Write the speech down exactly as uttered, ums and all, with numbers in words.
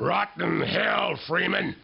Rotten hell, Freeman.